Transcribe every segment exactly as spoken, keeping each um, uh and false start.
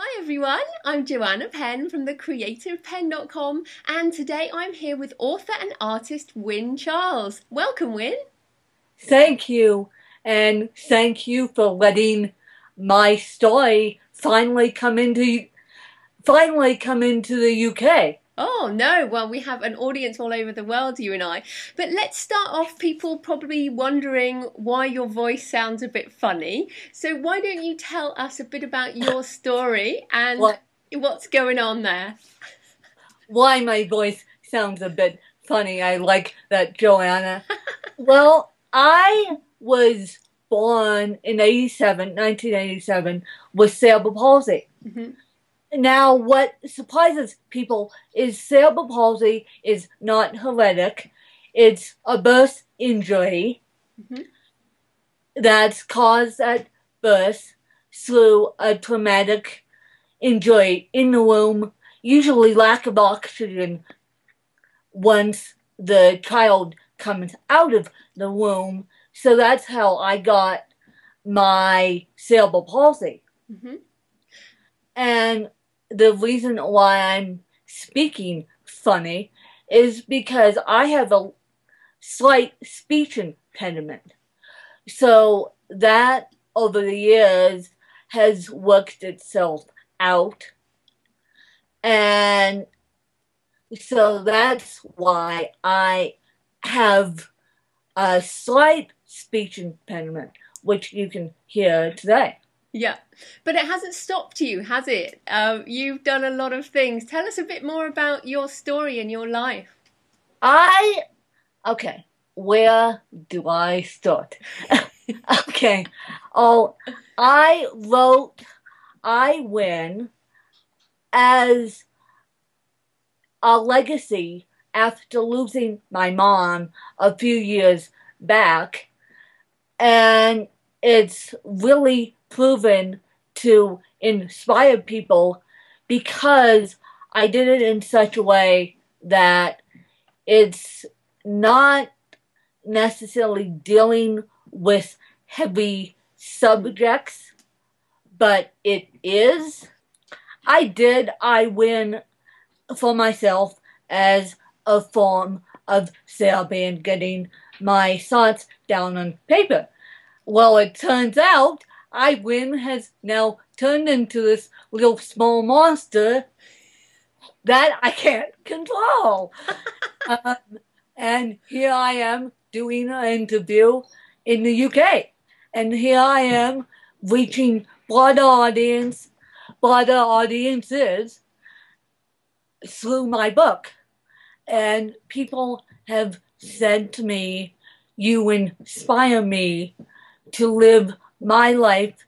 Hi everyone, I'm Joanna Penn from the creative penn dot com and today I'm here with author and artist Win Charles. Welcome, Win. Thank you, and thank you for letting my story finally come into finally come into the U K. Oh no, well we have an audience all over the world, you and I. But let's start off, people probably wondering why your voice sounds a bit funny. So why don't you tell us a bit about your story and what, what's going on there? Why my voice sounds a bit funny. I like that, Joanna. Well, I was born in nineteen eighty-seven with cerebral palsy. Mm-hmm. Now, what surprises people is cerebral palsy is not heretic. It's a birth injury mm-hmm. that's caused at birth through a traumatic injury in the womb, usually lack of oxygen once the child comes out of the womb. So that's how I got my cerebral palsy. Mm-hmm. And the reason why I'm speaking funny is because I have a slight speech impediment. So that, over the years, has worked itself out. And so that's why I have a slight speech impediment, which you can hear today. Yeah, but it hasn't stopped you, has it? Um, you've done a lot of things. Tell us a bit more about your story and your life. I, okay, where do I start? Okay, oh, I wrote I, Win as a legacy after losing my mom a few years back, and it's really proven to inspire people because I did it in such a way that it's not necessarily dealing with heavy subjects, but it is. I did I, Win for myself as a form of therapy and getting my thoughts down on paper. Well, it turns out I, Win has now turned into this little small monster that I can't control. um, and here I am doing an interview in the U K. And here I am reaching broader audience, broader audiences through my book. And people have said to me, you inspire me to live my life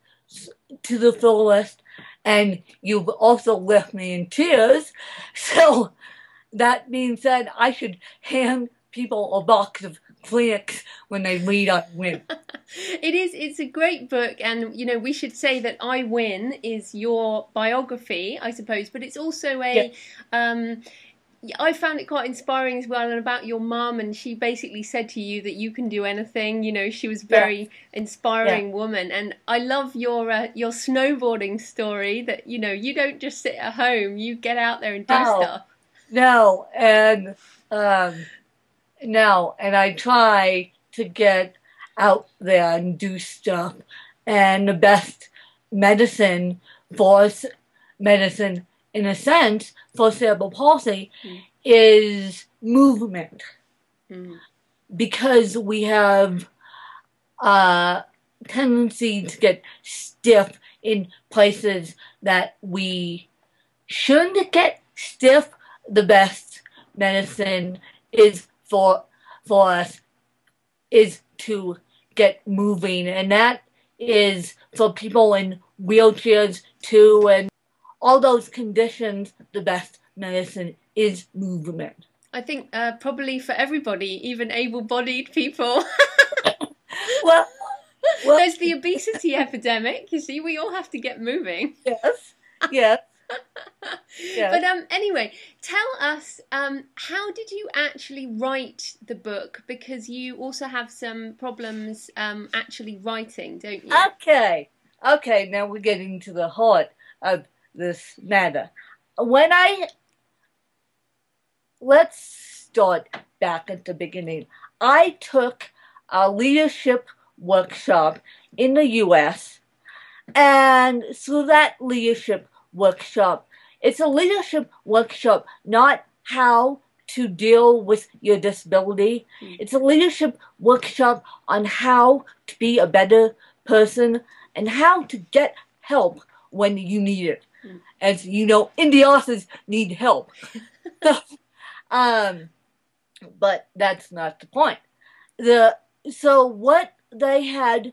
to the fullest, and you've also left me in tears. So that being said, I should hand people a box of Kleenex when they read I, Win. It is, it's a great book, and you know, we should say that I, Win is your biography, I suppose, but it's also a, yeah. um, I found it quite inspiring as well, and about your mum, and she basically said to you that you can do anything. You know, she was a very yeah. inspiring yeah. woman, and I love your uh, your snowboarding story. That you know, you don't just sit at home; you get out there and do no. stuff. No, and um, no, and I try to get out there and do stuff. And the best medicine for medicine. in a sense, for cerebral palsy, mm. is movement. Mm. Because we have a tendency to get stiff in places that we shouldn't get stiff. The best medicine is for, for us is to get moving. And that is for people in wheelchairs too, and all those conditions, the best medicine is movement. I think uh, probably for everybody, even able-bodied people. well, well, There's the obesity epidemic, you see, we all have to get moving. Yes, yes. yes. But um, anyway, tell us, um, how did you actually write the book? Because you also have some problems um, actually writing, don't you? Okay, okay, now we're getting to the heart of this matter. When I, let's start back at the beginning. I took a leadership workshop in the U S, and through that leadership workshop, it's a leadership workshop, not how to deal with your disability. It's a leadership workshop on how to be a better person and how to get help when you need it. As you know, indie authors need help. um, but that's not the point. The so what they had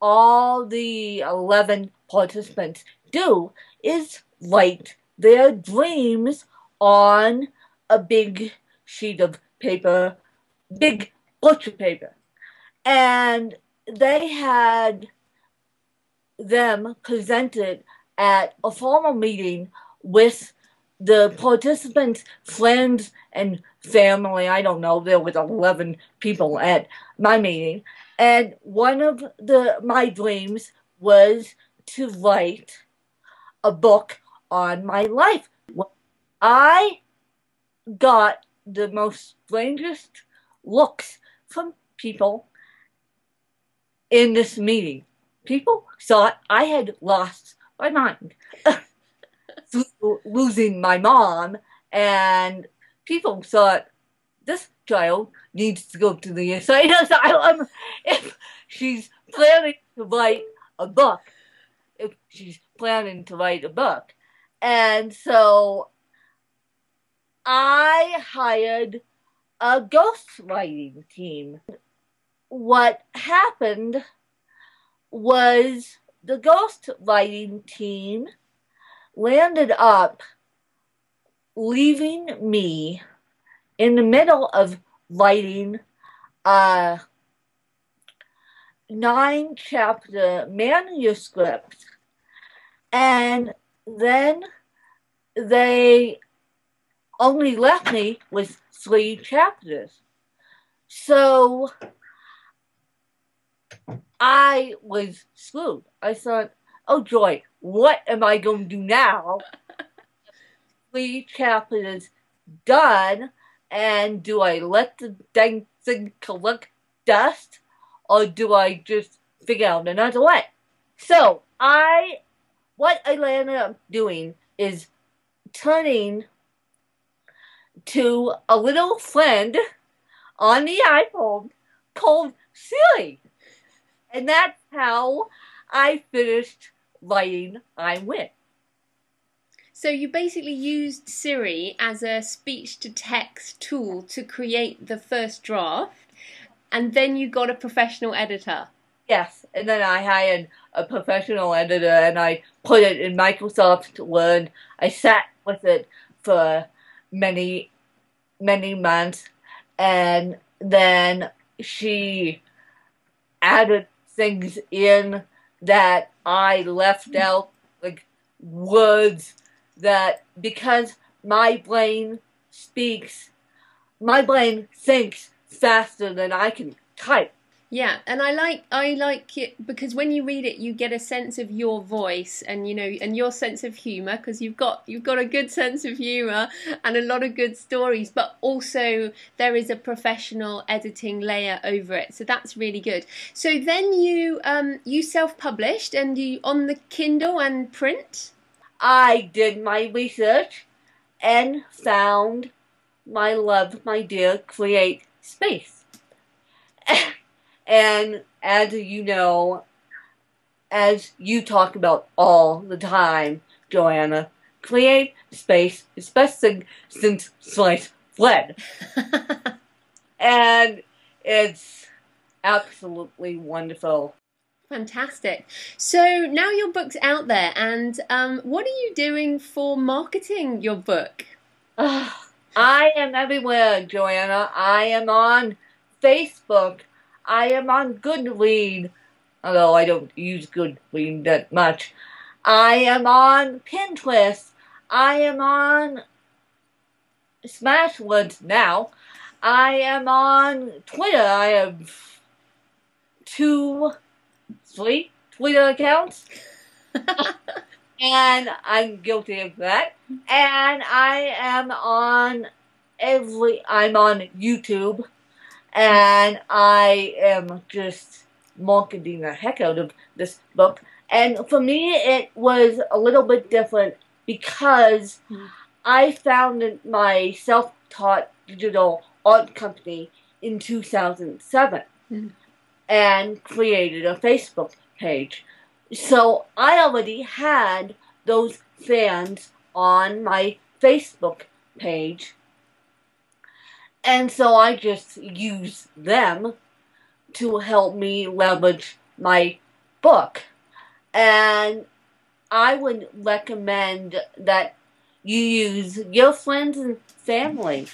all the eleven participants do is write their dreams on a big sheet of paper, big butcher paper. And they had them presented at a formal meeting with the participants' friends and family. I don't know, there was eleven people at my meeting. And one of the my dreams was to write a book on my life. I got the most strangest looks from people in this meeting. People thought I had lost my mind through losing my mom, and people thought this child needs to go to the insane asylum if she's planning to write a book. If she's planning to write a book. And so I hired a ghostwriting team. What happened was the ghostwriting team landed up leaving me in the middle of writing a nine-chapter manuscript, and then they only left me with three chapters. So I was screwed. I thought, oh joy, what am I going to do now? Three chapters done, and do I let the dang thing collect dust, or do I just figure out another way? So I, what I landed up doing is turning to a little friend on the iPhone called Siri. And that's how I finished writing I, Win. So you basically used Siri as a speech-to-text tool to create the first draft, and then you got a professional editor. Yes, and then I hired a professional editor, and I put it in Microsoft Word. I sat with it for many, many months, and then she added things in that I left out, like words that, because my brain speaks, my brain thinks faster than I can type. Yeah, and I like I like it because when you read it, you get a sense of your voice, and you know, and your sense of humor, because you've got you've got a good sense of humor and a lot of good stories. But also there is a professional editing layer over it, so that's really good. So then you um, you self-published, and you on the Kindle and print. I did my research and found my love, my dear, create space. And as you know, as you talk about all the time, Joanna, create space is best thing since sliced bread. And it's absolutely wonderful. Fantastic. So now your book's out there, and um, what are you doing for marketing your book? Uh, I am everywhere, Joanna. I am on Facebook. I am on Goodreads, although I don't use Goodreads that much. I am on Pinterest. I am on Smashwords now. I am on Twitter. I have two, three Twitter accounts. And I'm guilty of that. And I am on every, I'm on YouTube. And I am just marketing the heck out of this book. And for me, it was a little bit different because I founded my self-taught digital art company in two thousand seven mm. and created a Facebook page. So I already had those fans on my Facebook page. And so I just used them to help me leverage my book. And I would recommend that you use your friends and family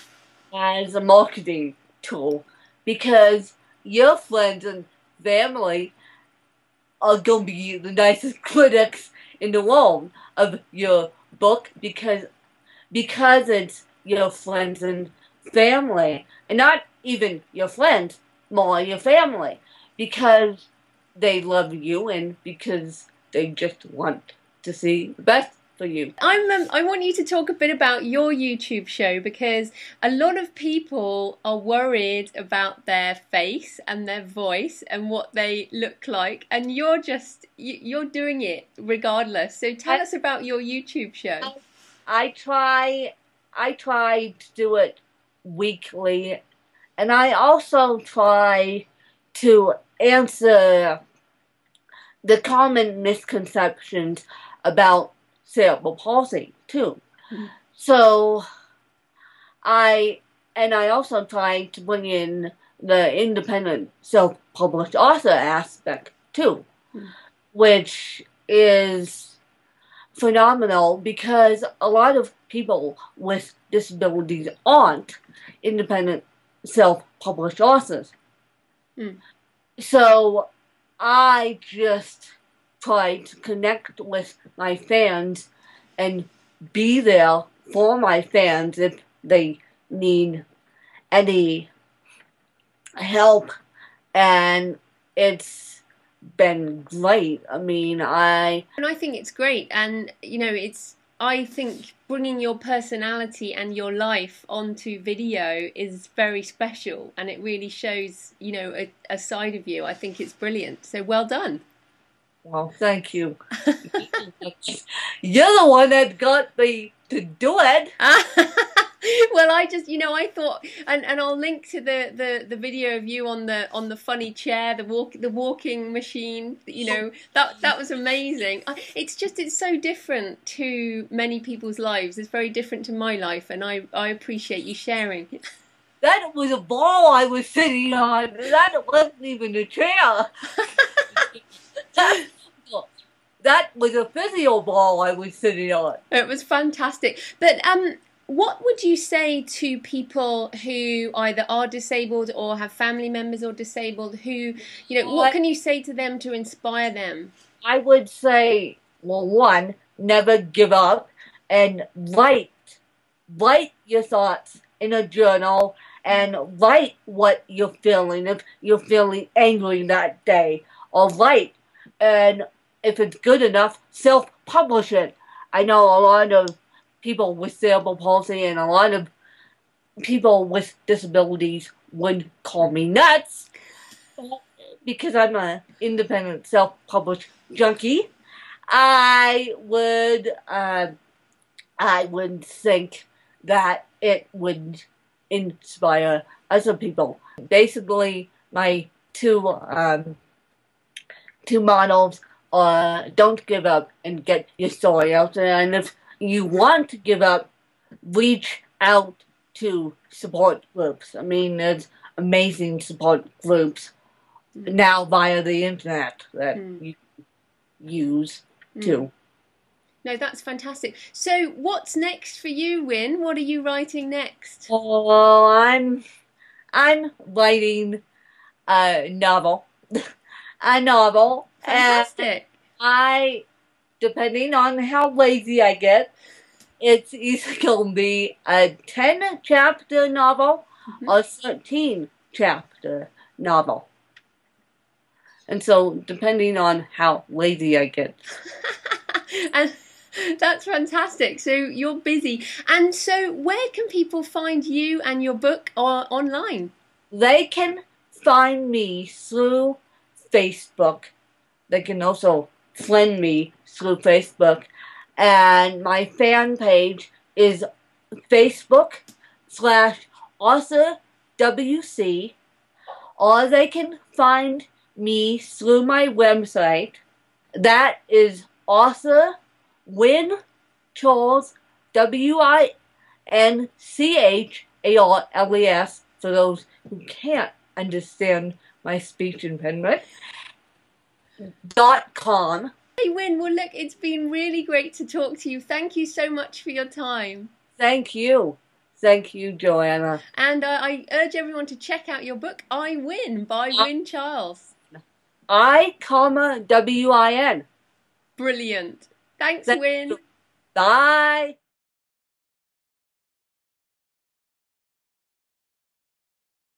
as a marketing tool, because your friends and family are going to be the nicest critics in the world of your book, because because it's your friends and family, and not even your friends, more your family, because they love you and because they just want to see the best for you. I'm, um, I want you to talk a bit about your YouTube show, because a lot of people are worried about their face and their voice and what they look like, and you're just, you're doing it regardless. So tell I, us about your YouTube show. I try, I try to do it weekly, and I also try to answer the common misconceptions about cerebral palsy too. Mm-hmm. So I and I also try to bring in the independent self-published author aspect too, mm-hmm. which is phenomenal because a lot of people with disabilities aren't independent self-published authors. Mm. So I just try to connect with my fans and be there for my fans if they need any help, and it's been great. I mean, I... And I think it's great, and, you know, it's... I think bringing your personality and your life onto video is very special, and it really shows, you know, a, a side of you. I think it's brilliant. So well done. Well, thank you. You're the one that got me to do it. Well, I just, you know, I thought, and, and I'll link to the, the, the video of you on the on the funny chair, the walk the walking machine. You know, that that was amazing. It's just, it's so different to many people's lives. It's very different to my life, and I I appreciate you sharing. That was a ball I was sitting on. That wasn't even a chair. that, that was a physio ball I was sitting on. It was fantastic, but um. What would you say to people who either are disabled or have family members or disabled who, you know, what can you say to them to inspire them? I would say, well, one, never give up, and write. Write your thoughts in a journal and write what you're feeling. If you're feeling angry that day, or write. And if it's good enough, self-publish it. I know a lot of people with cerebral palsy and a lot of people with disabilities would call me nuts because I'm an independent self-published junkie. I would, uh, I would think that it would inspire other people. Basically, my two um, two models are don't give up and get your story out there, and if you want to give up, reach out to support groups. I mean, there's amazing support groups mm. now via the internet that mm. you use mm. too. No, that's fantastic. So what's next for you, Win? What are you writing next? Oh, I'm, I'm writing a novel. a novel. Fantastic. And I... depending on how lazy I get, it's either going to be a ten-chapter novel mm-hmm. or a thirteen-chapter novel. And so, depending on how lazy I get. and, That's fantastic. So you're busy. And so where can people find you and your book or online? They can find me through Facebook. They can also friend me through Facebook. And my fan page is Facebook slash Author W C. Or they can find me through my website. That is author Win Charles, W I N C H A R L E S, for those who can't understand my speech impediment, dot com. Hey Win, well look, it's been really great to talk to you. Thank you so much for your time. Thank you. Thank you, Joanna. And uh, I urge everyone to check out your book, I, Win, by I, Win Charles. I, comma, W I N. Brilliant. Thanks, Thank Win. You. Bye.